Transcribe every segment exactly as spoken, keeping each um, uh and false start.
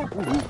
Roll! Roll!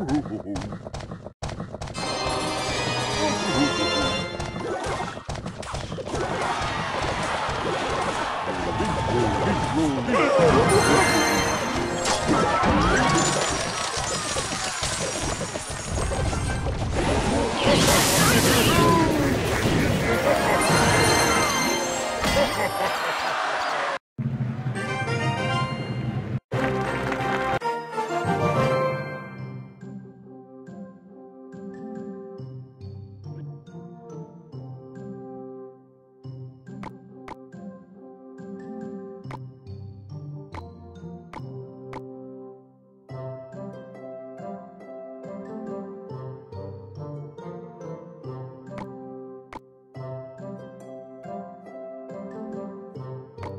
Woo!